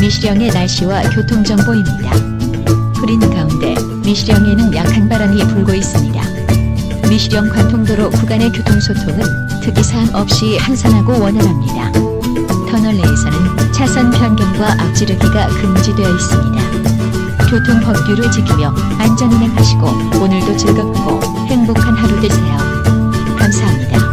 미시령의 날씨와 교통정보입니다. 흐린 가운데 미시령에는 약한 바람이 불고 있습니다. 미시령 관통도로 구간의 교통소통은 특이사항 없이 한산하고 원활합니다. 터널 내에서는 차선 변경과 앞지르기가 금지되어 있습니다. 교통법규를 지키며 안전운행하시고 오늘도 즐겁고 행복한 하루 되세요. 감사합니다.